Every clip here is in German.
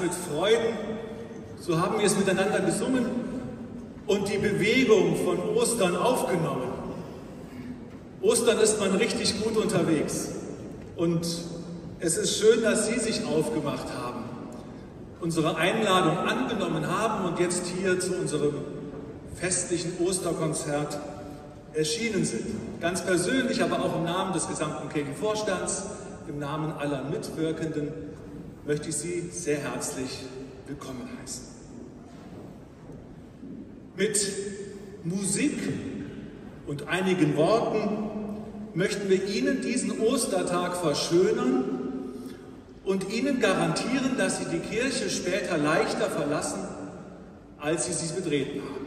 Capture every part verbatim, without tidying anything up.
mit Freuden, so haben wir es miteinander gesungen und die Bewegung von Ostern aufgenommen. Ostern ist man richtig gut unterwegs und es ist schön, dass Sie sich aufgemacht haben, unsere Einladung angenommen haben und jetzt hier zu unserem festlichen Osterkonzert erschienen sind. Ganz persönlich, aber auch im Namen des gesamten Kirchenvorstands, im Namen aller Mitwirkenden möchte ich Sie sehr herzlich willkommen heißen. Mit Musik und einigen Worten möchten wir Ihnen diesen Ostertag verschönern und Ihnen garantieren, dass Sie die Kirche später leichter verlassen, als Sie sie betreten haben.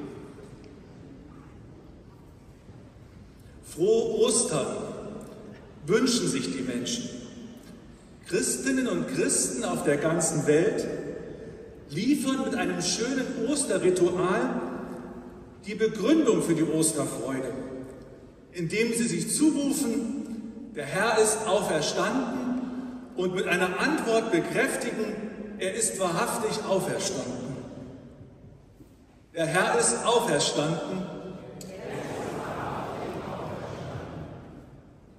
Frohe Ostern wünschen sich die Menschen. Christinnen und Christen auf der ganzen Welt liefern mit einem schönen Osterritual die Begründung für die Osterfreude, indem sie sich zurufen, der Herr ist auferstanden, und mit einer Antwort bekräftigen, er ist wahrhaftig auferstanden. Der Herr ist auferstanden.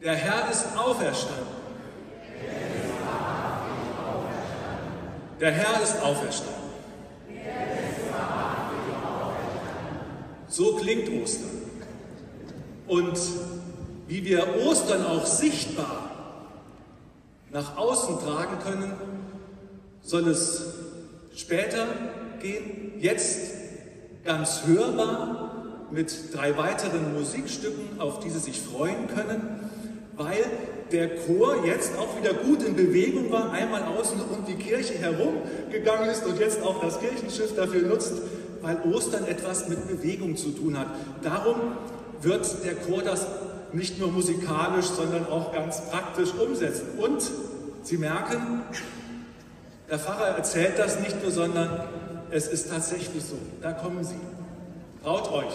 Der Herr ist auferstanden. Der Herr ist auferstanden. So klingt Ostern. Und wie wir Ostern auch sichtbar nach außen tragen können, soll es später gehen, jetzt ganz hörbar mit drei weiteren Musikstücken, auf die Sie sich freuen können, weil der Chor jetzt auch wieder gut in Bewegung war, einmal außen um die Kirche herum gegangen ist und jetzt auch das Kirchenschiff dafür nutzt, weil Ostern etwas mit Bewegung zu tun hat. Darum wird der Chor das nicht nur musikalisch, sondern auch ganz praktisch umsetzen. Und Sie merken, der Pfarrer erzählt das nicht nur, sondern es ist tatsächlich so. Da kommen Sie. Traut euch.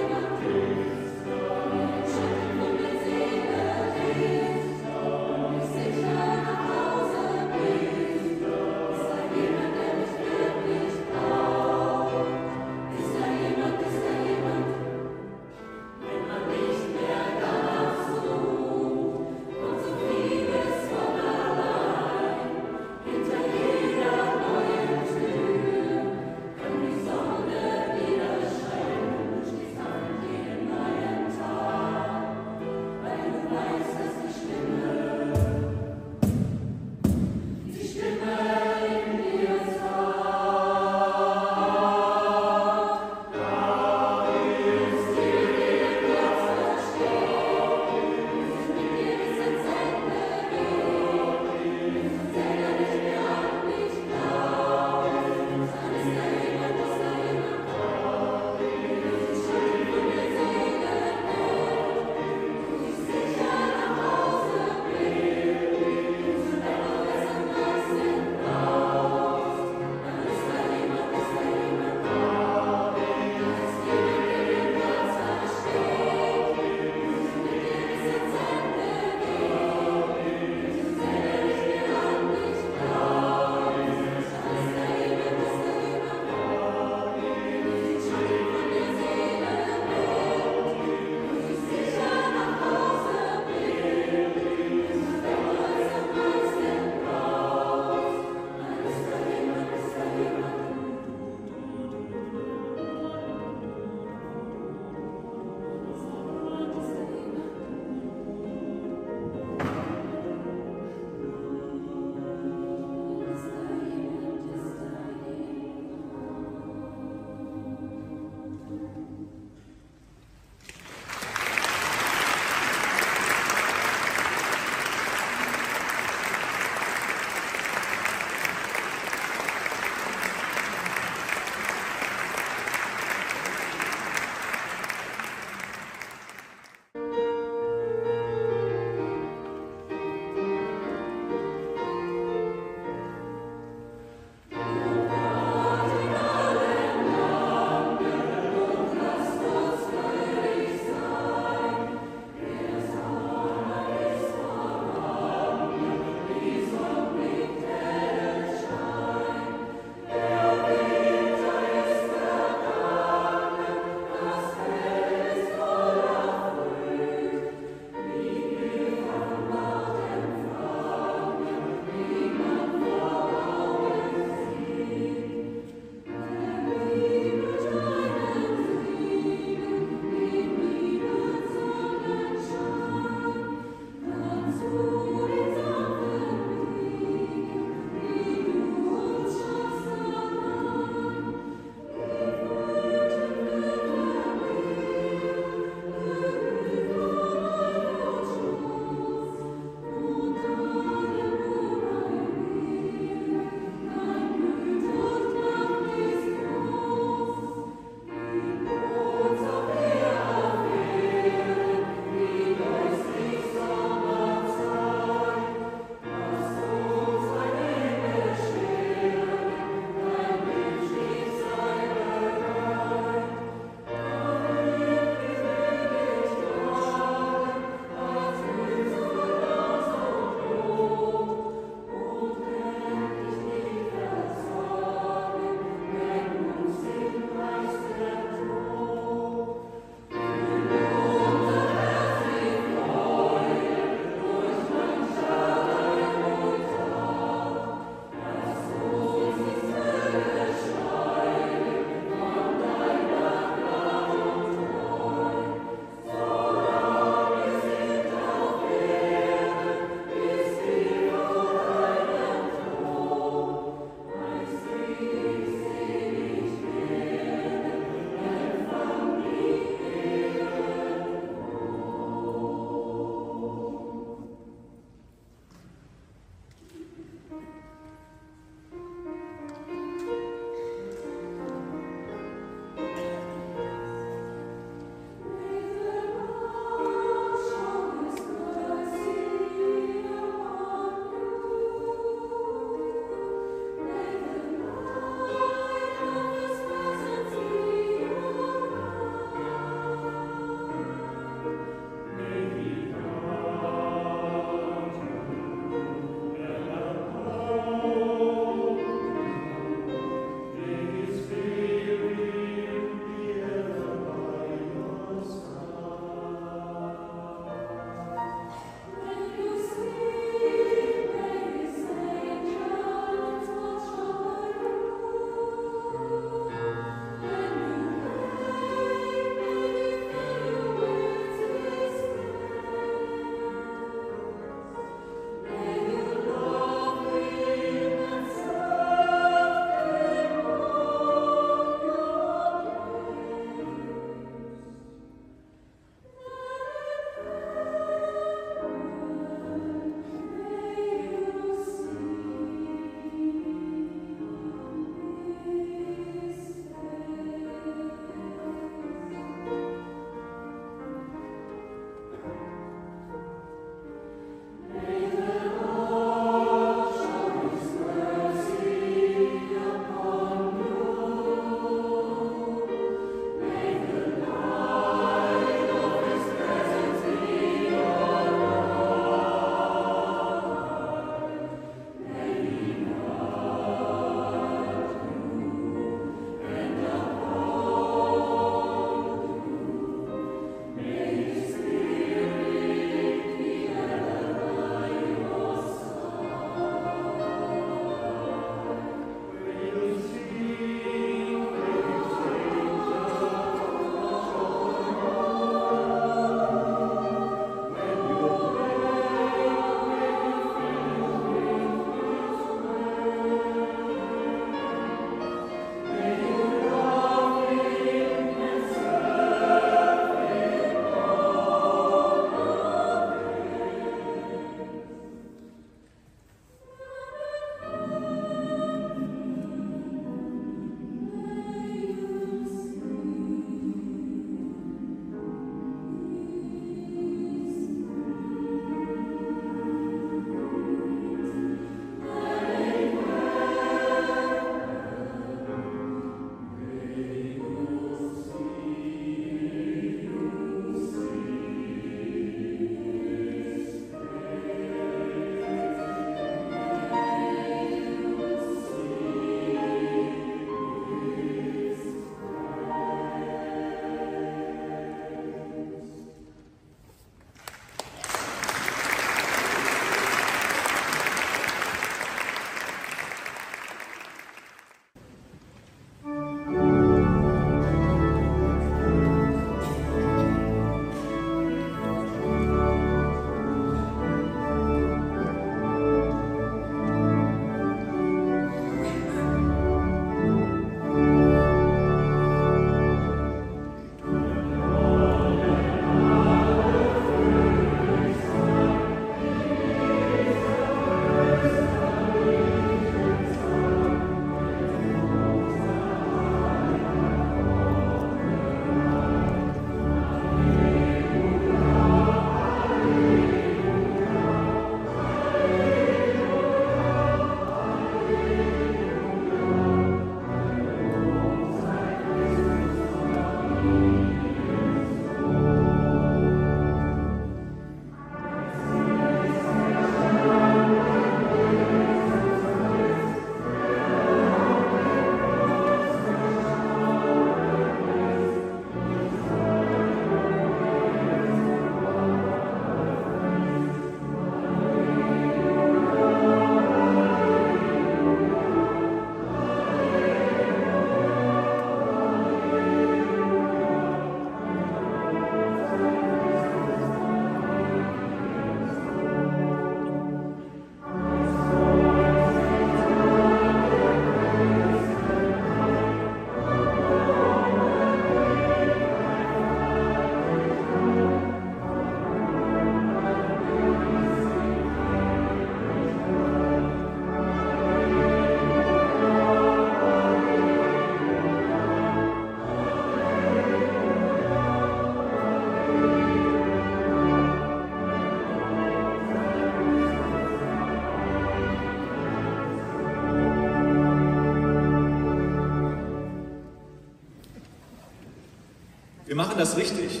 machen das richtig.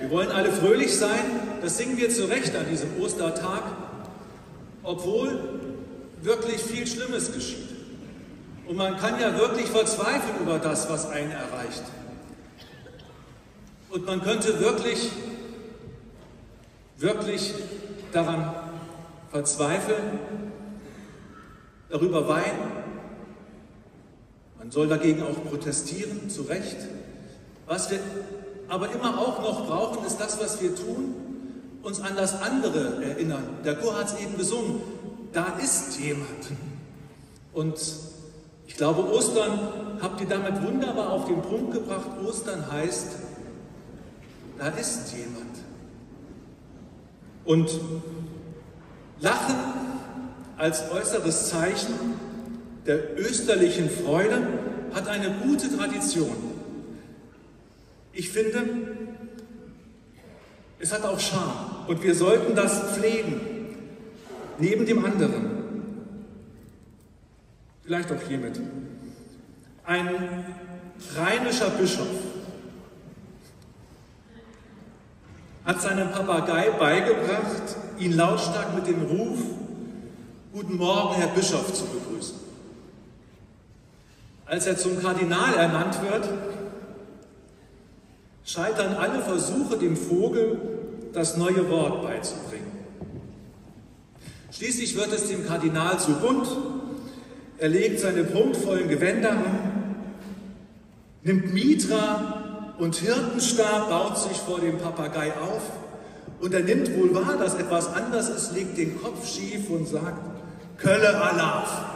Wir wollen alle fröhlich sein, das singen wir zu Recht an diesem Ostertag, obwohl wirklich viel Schlimmes geschieht. Und man kann ja wirklich verzweifeln über das, was einen erreicht. Und man könnte wirklich, wirklich daran verzweifeln, darüber weinen. Man soll dagegen auch protestieren, zu Recht. Was wir aber immer auch noch brauchen, ist das, was wir tun, uns an das andere erinnern. Der Chor hat es eben gesungen, da ist jemand. Und ich glaube, Ostern habt ihr damit wunderbar auf den Punkt gebracht. Ostern heißt, da ist jemand. Und Lachen als äußeres Zeichen der österlichen Freude hat eine gute Tradition. Ich finde, es hat auch Charme und wir sollten das pflegen, neben dem anderen. Vielleicht auch hiermit. Ein rheinischer Bischof hat seinem Papagei beigebracht, ihn lautstark mit dem Ruf, Guten Morgen, Herr Bischof, zu begrüßen. Als er zum Kardinal ernannt wird, scheitern alle Versuche, dem Vogel das neue Wort beizubringen. Schließlich wird es dem Kardinal zu bunt, er legt seine prunkvollen Gewänder an, nimmt Mitra und Hirtenstab, baut sich vor dem Papagei auf und er nimmt wohl wahr, dass etwas anders ist, legt den Kopf schief und sagt, Kölle Alaf!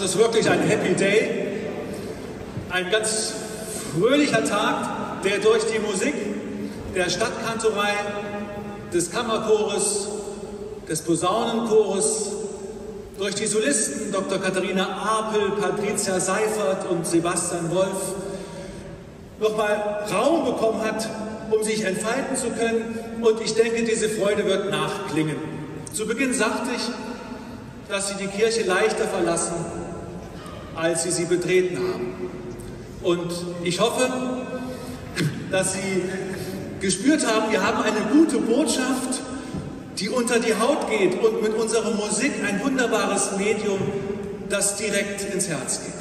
Das ist wirklich ein Happy Day, ein ganz fröhlicher Tag, der durch die Musik der Stadtkantorei, des Kammerchores, des Posaunenchores, durch die Solisten Doktor Katharina Apel, Patrizia Seifert und Sebastian Wolf nochmal Raum bekommen hat, um sich entfalten zu können. Und ich denke, diese Freude wird nachklingen. Zu Beginn sagte ich, dass sie die Kirche leichter verlassen, als sie sie betreten haben. Und ich hoffe, dass Sie gespürt haben, wir haben eine gute Botschaft, die unter die Haut geht und mit unserer Musik ein wunderbares Medium, das direkt ins Herz geht.